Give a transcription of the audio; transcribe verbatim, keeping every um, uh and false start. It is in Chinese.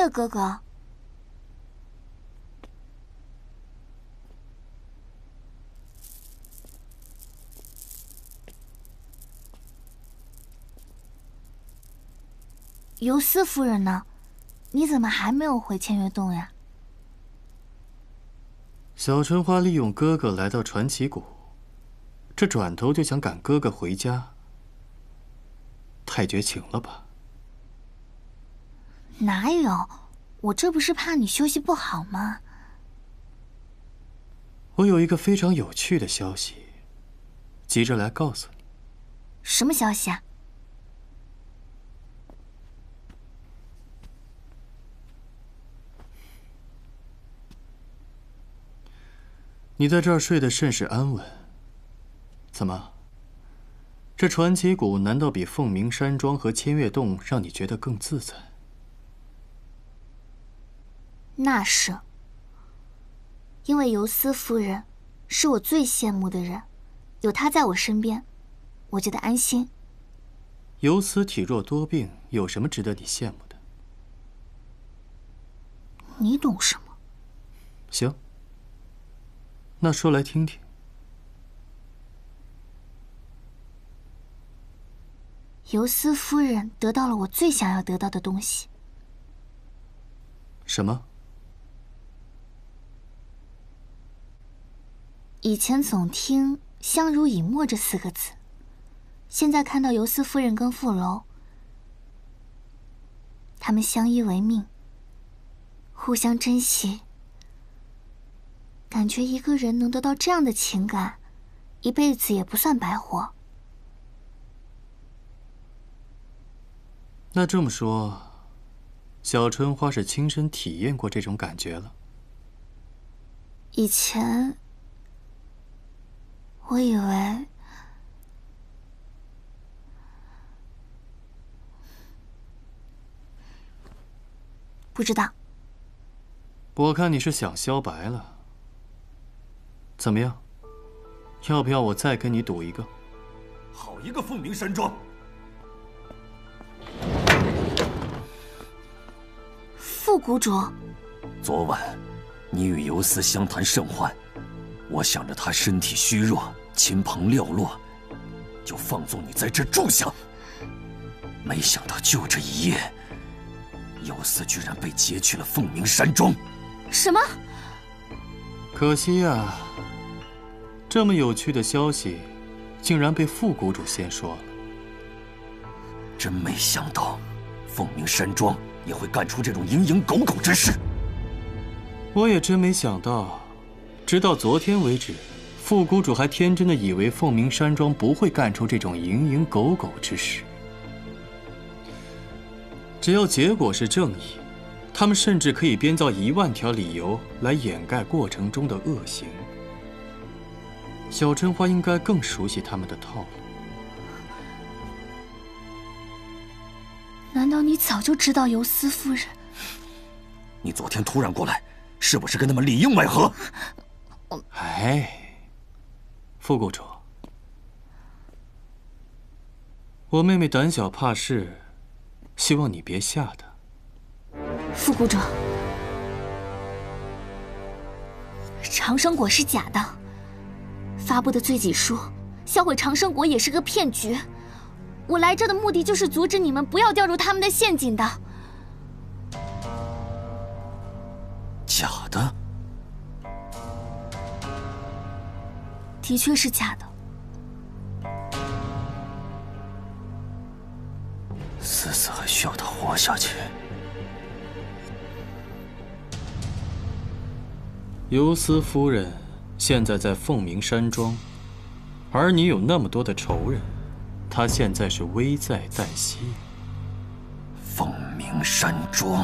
月哥哥。游丝夫人呢？你怎么还没有回千月洞呀？小春花利用哥哥来到传奇谷，这转头就想赶哥哥回家，太绝情了吧？ 哪有？我这不是怕你休息不好吗？我有一个非常有趣的消息，急着来告诉你。什么消息啊？你在这儿睡得甚是安稳。怎么？这传奇谷难道比凤鸣山庄和千月洞让你觉得更自在？ 那是，因为游丝夫人是我最羡慕的人，有她在我身边，我觉得安心。游丝体弱多病，有什么值得你羡慕的？你懂什么？行，那说来听听。游丝夫人得到了我最想要得到的东西。什么？ 以前总听“相濡以沫”这四个字，现在看到游丝夫人跟傅楼，他们相依为命，互相珍惜，感觉一个人能得到这样的情感，一辈子也不算白活。那这么说，小春花是亲身体验过这种感觉了？以前。 我以为，不知道。我看你是想萧白了。怎么样？要不要我再跟你赌一个？好一个凤鸣山庄！傅谷主，昨晚你与游丝相谈甚欢，我想着她身体虚弱。 亲朋寥落，就放纵你在这住下。没想到就这一夜，游丝居然被劫去了凤鸣山庄。什么？可惜呀、啊，这么有趣的消息，竟然被傅谷主先说了。真没想到，凤鸣山庄也会干出这种蝇营狗苟之事。我也真没想到，直到昨天为止。 傅谷主还天真的以为凤鸣山庄不会干出这种蝇营狗苟之事。只要结果是正义，他们甚至可以编造一万条理由来掩盖过程中的恶行。小春花应该更熟悉他们的套路。难道你早就知道游丝夫人？你昨天突然过来，是不是跟他们里应外合？哎。 傅谷主，我妹妹胆小怕事，希望你别吓她。傅谷主，长生果是假的，发布的罪己书，销毁长生果也是个骗局。我来这的目的就是阻止你们不要掉入他们的陷阱的。假的？ 的确是假的。思思还需要他活下去。游丝夫人现在在凤鸣山庄，而你有那么多的仇人，她现在是危在旦夕。凤鸣山庄。